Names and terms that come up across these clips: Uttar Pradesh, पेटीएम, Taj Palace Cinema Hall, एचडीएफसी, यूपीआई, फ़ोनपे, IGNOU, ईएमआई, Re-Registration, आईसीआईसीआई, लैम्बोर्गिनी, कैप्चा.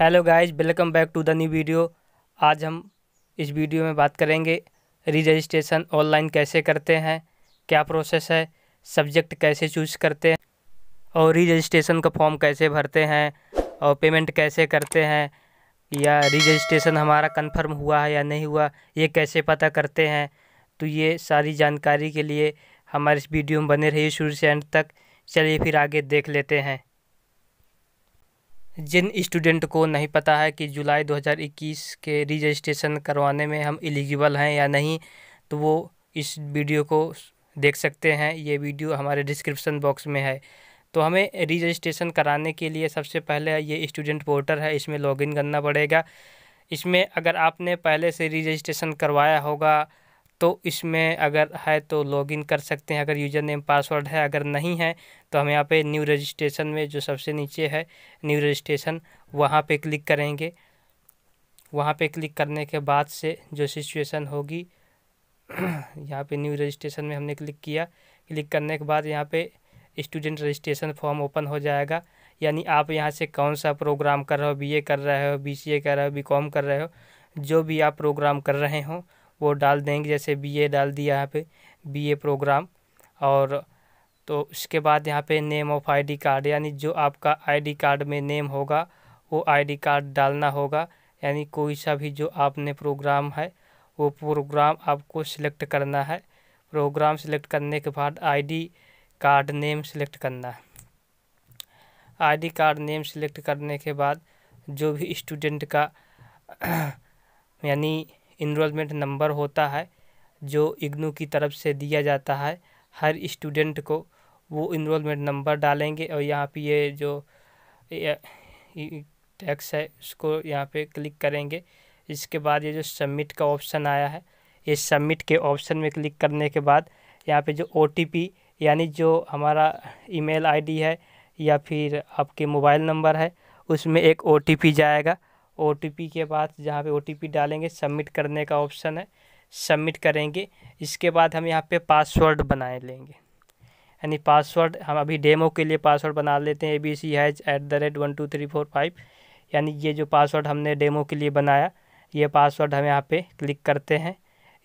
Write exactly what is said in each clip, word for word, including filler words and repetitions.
Hello guys, welcome back to the new video. आज हम इस वीडियो में बात करेंगे री रजिस्ट्रेशन ऑनलाइन कैसे करते हैं, क्या प्रोसेस है, सब्जेक्ट कैसे चूज़ करते हैं और री रजिस्ट्रेशन का फॉर्म कैसे भरते हैं और पेमेंट कैसे करते हैं, या री रजिस्ट्रेशन हमारा कंफर्म हुआ है या नहीं हुआ ये कैसे पता करते हैं। तो ये सारी जानकारी के लिए हमारे इस वीडियो में बने रहिए शुरू से अंत तक। चलिए फिर आगे देख लेते हैं। जिन स्टूडेंट को नहीं पता है कि जुलाई दो हज़ार इक्कीस के री रजिस्ट्रेशन करवाने में हम एलिजिबल हैं या नहीं, तो वो इस वीडियो को देख सकते हैं। ये वीडियो हमारे डिस्क्रिप्शन बॉक्स में है। तो हमें री रजिस्ट्रेशन कराने के लिए सबसे पहले ये स्टूडेंट पोर्टल है, इसमें लॉगिन करना पड़ेगा। इसमें अगर आपने पहले से री रजिस्ट्रेशन करवाया होगा तो इसमें अगर है तो लॉगिन कर सकते हैं, अगर यूज़र नेम पासवर्ड है। अगर नहीं है तो हम यहाँ पे न्यू रजिस्ट्रेशन में जो सबसे नीचे है न्यू रजिस्ट्रेशन, वहाँ पे क्लिक करेंगे। वहाँ पे क्लिक करने के बाद से जो सिचुएशन होगी, यहाँ पे न्यू रजिस्ट्रेशन में हमने क्लिक किया। क्लिक करने के बाद यहाँ पे स्टूडेंट रजिस्ट्रेशन फॉर्म ओपन हो जाएगा। यानी आप यहाँ से कौन सा प्रोग्राम कर रहे हो, बी ए कर रहे हो, बी सी ए कर रहे हो, बी कॉम कर रहे हो, जो भी आप प्रोग्राम कर रहे हो वो डाल देंगे। जैसे बीए डाल दिया यहाँ पे बीए प्रोग्राम। और तो उसके बाद यहाँ पे नेम ऑफ आईडी कार्ड, यानी जो आपका आईडी कार्ड में नेम होगा वो आईडी कार्ड डालना होगा। यानी कोई सा भी जो आपने प्रोग्राम है वो प्रोग्राम आपको सिलेक्ट करना है। प्रोग्राम सिलेक्ट करने के बाद आईडी कार्ड नेम सिलेक्ट करना है। आईडी कार्ड नेम सिलेक्ट करने के बाद जो भी स्टूडेंट का यानी इनरोलमेंट नंबर होता है जो इग्नू की तरफ से दिया जाता है हर स्टूडेंट को, वो इनरोलमेंट नंबर डालेंगे। और यहाँ पे ये जो टैक्स है उसको यहाँ पे क्लिक करेंगे। इसके बाद ये जो सबमिट का ऑप्शन आया है, ये सबमिट के ऑप्शन में क्लिक करने के बाद यहाँ पे जो ओ टी पी यानी जो हमारा ईमेल आईडी है या फिर आपके मोबाइल नंबर है उसमें एक ओ टी पी जाएगा। ओ टी पी के बाद जहाँ पे ओ टी पी डालेंगे सबमिट करने का ऑप्शन है, सबमिट करेंगे। इसके बाद हम यहाँ पे पासवर्ड बनाए लेंगे। यानी पासवर्ड हम अभी डेमो के लिए पासवर्ड बना लेते हैं, A B C has at the rate one two three four five. यानी ये जो पासवर्ड हमने डेमो के लिए बनाया ये पासवर्ड हम यहाँ पे क्लिक करते हैं।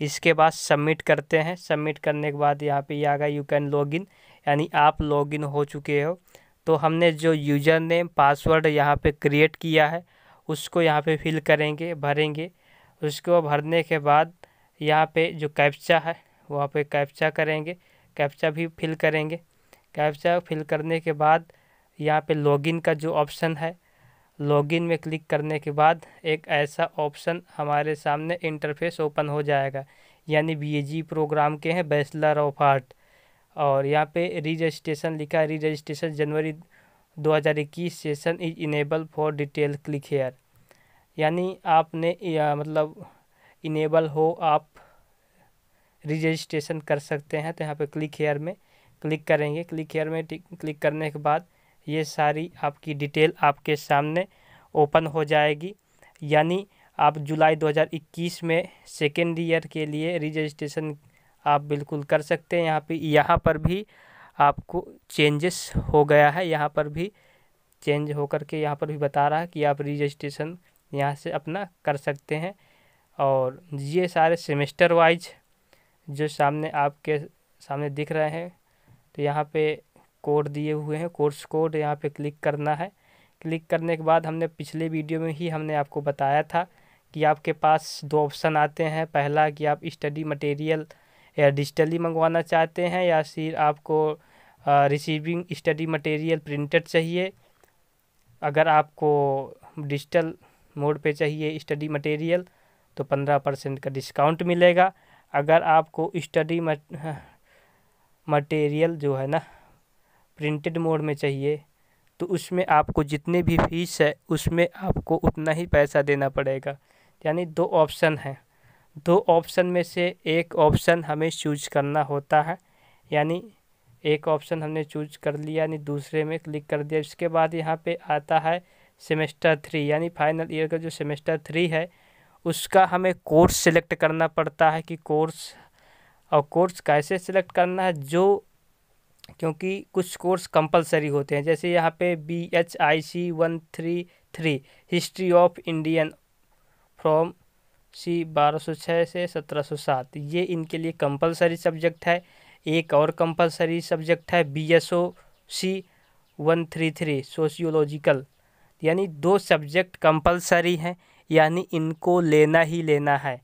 इसके बाद सबमिट करते हैं। सबमिट करने के बाद यहाँ पे ये आ गया यू कैन लॉग इन, यानी आप लॉग इन हो चुके हो। तो हमने जो यूज़र नेम पासवर्ड यहाँ पर क्रिएट किया है उसको यहाँ पे फिल करेंगे, भरेंगे। उसको भरने के बाद यहाँ पे जो कैप्चा है वहाँ पे कैप्चा करेंगे, कैप्चा भी फिल करेंगे। कैप्चा फिल करने के बाद यहाँ पे लॉगिन का जो ऑप्शन है, लॉगिन में क्लिक करने के बाद एक ऐसा ऑप्शन हमारे सामने इंटरफेस ओपन हो जाएगा। यानी बीएजी प्रोग्राम के हैं, बैचलर ऑफ आर्ट। और यहाँ पे री रजिस्ट्रेशन लिखा है, री रजिस्ट्रेशन जनवरी दो हज़ार इक्कीस session is enable for detail click here. यानी आपने या मतलब इनेबल हो आप री रजिस्ट्रेशन कर सकते हैं। तो यहाँ पे क्लिक हेयर में क्लिक करेंगे। क्लिक हेयर में क्लिक करने के बाद ये सारी आपकी डिटेल आपके सामने ओपन हो जाएगी। यानी आप जुलाई दो हज़ार इक्कीस में सेकेंड ईयर के लिए री रजिस्ट्रेशन आप बिल्कुल कर सकते हैं। यहाँ पे यहाँ पर भी आपको चेंजेस हो गया है, यहाँ पर भी चेंज होकर के यहाँ पर भी बता रहा है कि आप री रजिस्ट्रेशन यहाँ से अपना कर सकते हैं। और ये सारे सेमेस्टर वाइज जो सामने आपके सामने दिख रहे हैं, तो यहाँ पे कोड दिए हुए हैं, कोर्स कोड, यहाँ पे क्लिक करना है। क्लिक करने के बाद हमने पिछले वीडियो में ही हमने आपको बताया था कि आपके पास दो ऑप्शन आते हैं। पहला कि आप स्टडी मटेरियल या डिजिटली मंगवाना चाहते हैं या फिर आपको रिसीविंग स्टडी मटेरियल प्रिंटेड चाहिए। अगर आपको डिजिटल मोड पे चाहिए स्टडी मटेरियल तो पंद्रह परसेंट का डिस्काउंट मिलेगा। अगर आपको स्टडी मटेरियल जो है ना प्रिंटेड मोड में चाहिए तो उसमें आपको जितनी भी फीस है उसमें आपको उतना ही पैसा देना पड़ेगा। यानी दो ऑप्शन हैं, दो ऑप्शन में से एक ऑप्शन हमें चूज करना होता है। यानी एक ऑप्शन हमने चूज कर लिया, यानी दूसरे में क्लिक कर दिया। इसके बाद यहाँ पे आता है सेमेस्टर थ्री, यानी फाइनल ईयर का जो सेमेस्टर थ्री है उसका हमें कोर्स सिलेक्ट करना पड़ता है कि कोर्स, और कोर्स कैसे सिलेक्ट करना है जो, क्योंकि कुछ कोर्स कंपलसरी होते हैं। जैसे यहाँ पे B H I C one three three history of Indian from C बारह सौ छः से सत्रह सौ सात, ये इनके लिए कंपलसरी सब्जेक्ट है। एक और कंपलसरी सब्जेक्ट है B S O C one three three sociological, यानी दो सब्जेक्ट कंपलसरी हैं, यानी इनको लेना ही लेना है।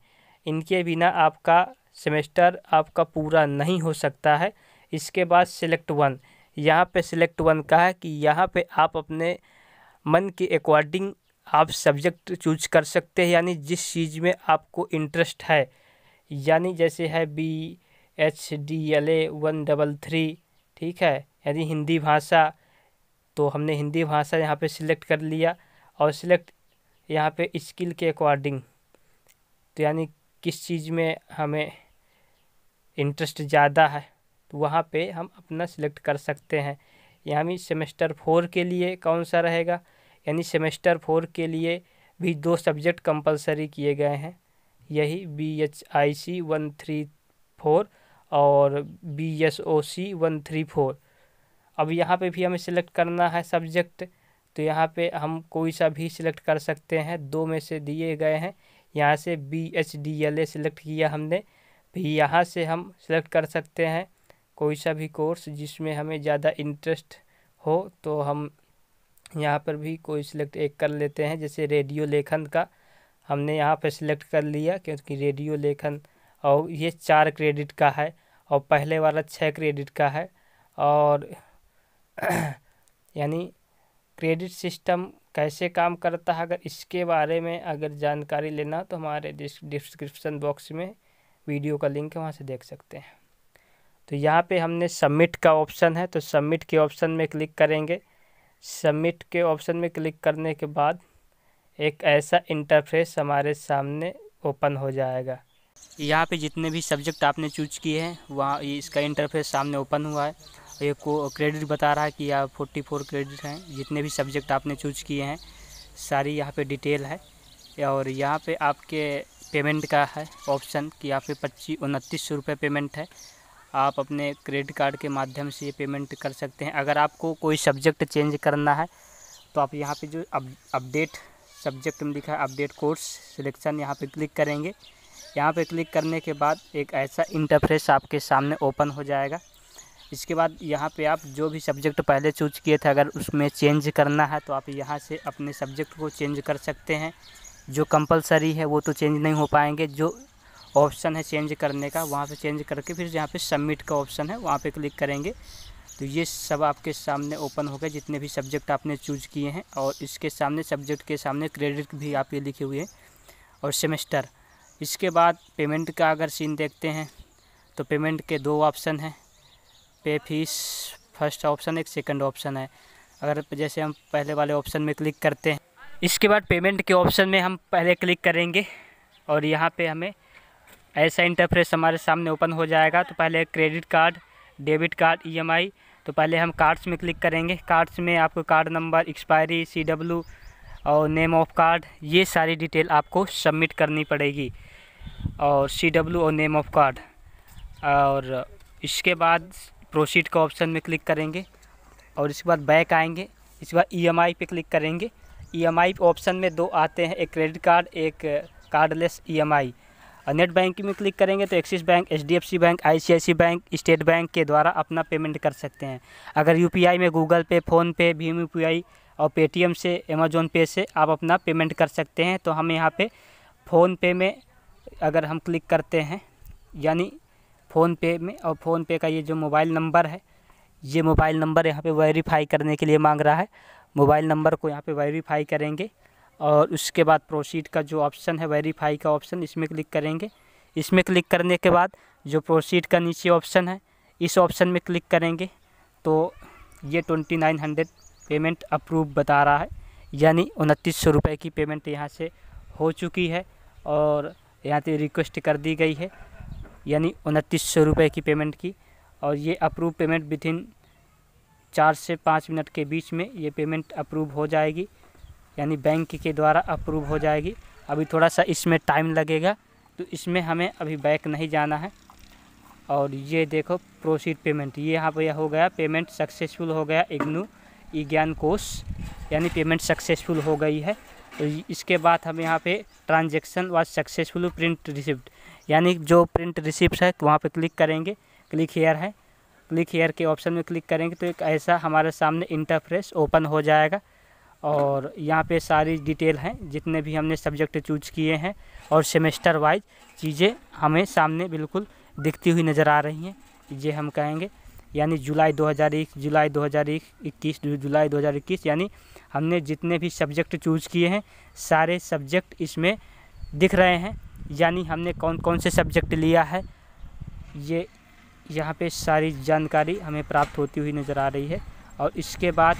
इनके बिना आपका सेमेस्टर आपका पूरा नहीं हो सकता है। इसके बाद सिलेक्ट वन, यहाँ पे सिलेक्ट वन का है कि यहाँ पे आप अपने मन के अकॉर्डिंग आप सब्जेक्ट चूज कर सकते हैं, यानी जिस चीज़ में आपको इंटरेस्ट है, यानी जैसे है B H D L A one double three, ठीक है, यानी हिंदी भाषा, तो हमने हिंदी भाषा यहाँ पे सिलेक्ट कर लिया। और सिलेक्ट यहाँ पे स्किल के अकॉर्डिंग, तो यानी किस चीज़ में हमें इंटरेस्ट ज़्यादा है तो वहाँ पे हम अपना सिलेक्ट कर सकते हैं। यानी सेमेस्टर फोर के लिए कौन सा रहेगा, यानी सेमेस्टर फोर के लिए भी दो सब्जेक्ट कंपलसरी किए गए हैं, यही B H I C one three four और B S O C one three four. अब यहाँ पे भी हमें सिलेक्ट करना है सब्जेक्ट, तो यहाँ पे हम कोई सा भी सिलेक्ट कर सकते हैं, दो में से दिए गए हैं। यहाँ से B H D L A select किया हमने, भी यहाँ से हम सिलेक्ट कर सकते हैं कोई सा भी कोर्स जिसमें हमें ज़्यादा इंटरेस्ट हो, तो हम यहाँ पर भी कोई सिलेक्ट एक कर लेते हैं। जैसे रेडियो लेखन का हमने यहाँ पे सिलेक्ट कर लिया, क्योंकि रेडियो लेखन, और ये चार क्रेडिट का है और पहले वाला छः क्रेडिट का है, और यानी क्रेडिट सिस्टम कैसे काम करता है, अगर इसके बारे में अगर जानकारी लेना तो हमारे डिस्क्रिप्शन बॉक्स में वीडियो का लिंक है, वहाँ से देख सकते हैं। तो यहाँ पे हमने सबमिट का ऑप्शन है, तो सबमिट के ऑप्शन में क्लिक करेंगे। सबमिट के ऑप्शन में क्लिक करने के बाद एक ऐसा इंटरफेस हमारे सामने ओपन हो जाएगा। यहाँ पे जितने भी सब्जेक्ट आपने चूज किए हैं वहाँ इसका इंटरफेस सामने ओपन हुआ है। ये को क्रेडिट बता रहा है कि यहाँ फोर्टी फोर क्रेडिट हैं, जितने भी सब्जेक्ट आपने चूज किए हैं सारी यहाँ पे डिटेल है। और यहाँ पे आपके पेमेंट का है ऑप्शन कि यहाँ पे पच्चीस उनतीस सौ रुपये पेमेंट है, आप अपने क्रेडिट कार्ड के माध्यम से ये पेमेंट कर सकते हैं। अगर आपको कोई सब्जेक्ट चेंज करना है तो आप यहाँ पे जो अप अपडेट सब्जेक्ट में लिखा है अपडेट कोर्स सिलेक्शन, यहाँ पे क्लिक करेंगे। यहाँ पे क्लिक करने के बाद एक ऐसा इंटरफेस आपके सामने ओपन हो जाएगा। इसके बाद यहाँ पे आप जो भी सब्जेक्ट पहले चूज किए थे अगर उसमें चेंज करना है तो आप यहाँ से अपने सब्जेक्ट को चेंज कर सकते हैं। जो कंपलसरी है वो तो चेंज नहीं हो पाएंगे, जो ऑप्शन है चेंज करने का वहाँ पे चेंज करके फिर यहाँ पे सबमिट का ऑप्शन है वहाँ पे क्लिक करेंगे। तो ये सब आपके सामने ओपन हो गए जितने भी सब्जेक्ट आपने चूज किए हैं, और इसके सामने सब्जेक्ट के सामने क्रेडिट भी आप ये लिखे हुए हैं और सेमेस्टर। इसके बाद पेमेंट का अगर सीन देखते हैं तो पेमेंट के दो ऑप्शन हैं, पे फीस फर्स्ट ऑप्शन एक सेकंड ऑप्शन है। अगर जैसे हम पहले वाले ऑप्शन में क्लिक करते हैं, इसके बाद पेमेंट के ऑप्शन में हम पहले क्लिक करेंगे और यहाँ पे हमें ऐसा इंटरफेस हमारे सामने ओपन हो जाएगा। तो पहले credit card, debit card, ईएमआई, तो पहले हम कार्ड्स में क्लिक करेंगे। कार्ड्स में आपको card number, expiry, C W और नेम ऑफ कार्ड, ये सारी डिटेल आपको सबमिट करनी पड़ेगी, और सी डब्ल्यू और नेम ऑफ कार्ड। और इसके बाद प्रोसीड का ऑप्शन में क्लिक करेंगे और इसके बाद बैक आएंगे। इसके बाद ईएमआई पे क्लिक करेंगे। ईएमआई ऑप्शन में दो आते हैं, एक क्रेडिट कार्ड, एक कार्डलेस ईएमआई। नेट बैंकिंग में क्लिक करेंगे तो Axis Bank, एचडीएफसी Bank, आईसीआईसीआई Bank, state bank के द्वारा अपना पेमेंट कर सकते हैं। अगर यूपीआई में गूगल पे, फ़ोनपे, भीम यूपीआई और पेटीएम से, अमेजोन पे से आप अपना पेमेंट कर सकते हैं। तो हम यहाँ पे फ़ोनपे में अगर हम क्लिक करते हैं, यानी फ़ोनपे में, और फ़ोनपे का ये जो मोबाइल नंबर है, ये मोबाइल नंबर यहाँ पर वेरीफाई करने के लिए मांग रहा है। मोबाइल नंबर को यहाँ पर वेरीफाई करेंगे और उसके बाद प्रोसीड का जो ऑप्शन है वेरीफाई का ऑप्शन, इसमें क्लिक करेंगे। इसमें क्लिक करने के बाद जो प्रोसीड का नीचे ऑप्शन है, इस ऑप्शन में क्लिक करेंगे तो ये twenty nine hundred payment approve बता रहा है, यानी उनतीस सौ रुपये की पेमेंट यहाँ से हो चुकी है और यहाँ से रिक्वेस्ट कर दी गई है, यानी उनतीस सौ रुपये की पेमेंट की। और ये अप्रूव पेमेंट विथिन चार से पाँच मिनट के बीच में ये पेमेंट अप्रूव हो जाएगी, यानी बैंक के द्वारा अप्रूव हो जाएगी। अभी थोड़ा सा इसमें टाइम लगेगा, तो इसमें हमें अभी बैक नहीं जाना है। और ये देखो प्रोसीड पेमेंट, ये यहाँ पर हो गया, पेमेंट सक्सेसफुल हो गया। इग्नू ई ज्ञान कोर्स। यानी पेमेंट सक्सेसफुल हो गई है। तो इसके बाद हम यहाँ पे transaction was successful print receipt, यानी जो प्रिंट रिसिप्ट है तो वहाँ पे क्लिक करेंगे। क्लिक हेयर है, क्लिक हेयर के ऑप्शन में क्लिक करेंगे तो एक ऐसा हमारे सामने इंटरफेस ओपन हो जाएगा और यहाँ पे सारी डिटेल हैं जितने भी हमने सब्जेक्ट चूज किए हैं और सेमेस्टर वाइज चीज़ें हमें सामने बिल्कुल दिखती हुई नज़र आ रही हैं। ये हम कहेंगे यानी जुलाई दो हज़ार इक्कीस, जुलाई दो हज़ार इक्कीस, जुलाई दो हज़ार इक्कीस, यानी हमने जितने भी सब्जेक्ट चूज़ किए हैं सारे सब्जेक्ट इसमें दिख रहे हैं, यानी हमने कौन कौन से सब्जेक्ट लिया है ये यहाँ पे सारी जानकारी हमें प्राप्त होती हुई नज़र आ रही है। और इसके बाद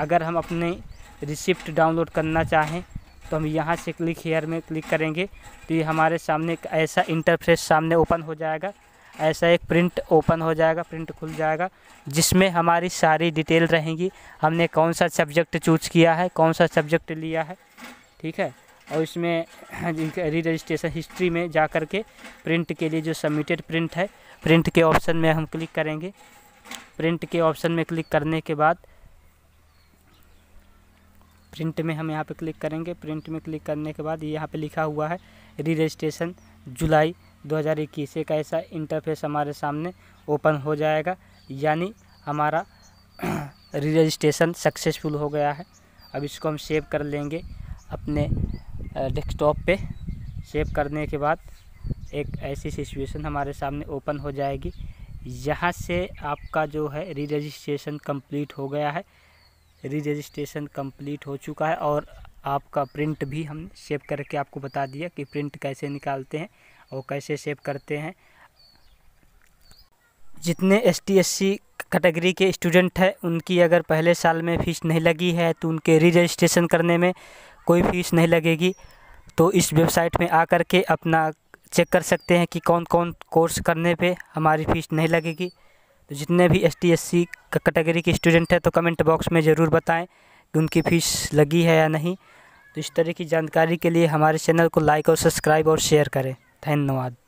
अगर हम अपने रिसिप्ट डाउनलोड करना चाहें तो हम यहाँ से क्लिक हेयर में क्लिक करेंगे तो ये हमारे सामने एक ऐसा इंटरफेस सामने ओपन हो जाएगा, ऐसा एक प्रिंट ओपन हो जाएगा, प्रिंट खुल जाएगा जिसमें हमारी सारी डिटेल रहेंगी, हमने कौन सा सब्जेक्ट चूज़ किया है, कौन सा सब्जेक्ट लिया है, ठीक है। और इसमें री रजिस्ट्रेशन हिस्ट्री में जा कर के प्रिंट के लिए जो सबमिटेड प्रिंट है, प्रिंट के ऑप्शन में हम क्लिक करेंगे। प्रिंट के ऑप्शन में क्लिक करने के बाद प्रिंट में हम यहाँ पे क्लिक करेंगे। प्रिंट में क्लिक करने के बाद ये यहाँ पे लिखा हुआ है री रजिस्ट्रेशन जुलाई दो हज़ार इक्कीस, एक ऐसा इंटरफेस हमारे सामने ओपन हो जाएगा, यानी हमारा री रजिस्ट्रेशन सक्सेसफुल हो गया है। अब इसको हम सेव कर लेंगे अपने डेस्कटॉप पे। सेव करने के बाद एक ऐसी सिचुएशन हमारे सामने ओपन हो जाएगी, यहाँ से आपका जो है री रजिस्ट्रेशन कम्प्लीट हो गया है, री रजिस्ट्रेशन कम्प्लीट हो चुका है। और आपका प्रिंट भी हम सेव करके आपको बता दिया कि प्रिंट कैसे निकालते हैं और कैसे सेव करते हैं। जितने S T S C category के स्टूडेंट हैं उनकी अगर पहले साल में फ़ीस नहीं लगी है तो उनके री रजिस्ट्रेशन करने में कोई फ़ीस नहीं लगेगी। तो इस वेबसाइट में आकर के अपना चेक कर सकते हैं कि कौन कौन कोर्स करने पे हमारी फ़ीस नहीं लगेगी। तो जितने भी S T S C category के स्टूडेंट हैं तो कमेंट बॉक्स में ज़रूर बताएं कि उनकी फ़ीस लगी है या नहीं। तो इस तरह की जानकारी के लिए हमारे चैनल को लाइक और सब्सक्राइब और शेयर करें। धन्यवाद।